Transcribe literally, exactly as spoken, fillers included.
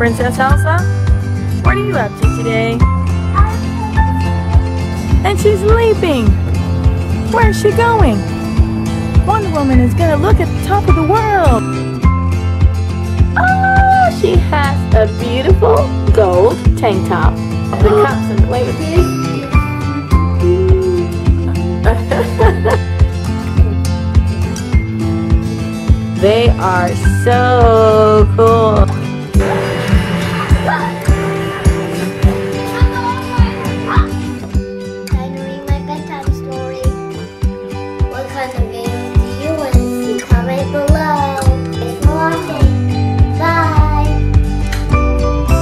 Princess Elsa, what are you up to today? And she's leaping! Where's she going? Wonder Woman is going to look at the top of the world! Oh, she has a beautiful gold tank top. The cups and the wait. They are so cool!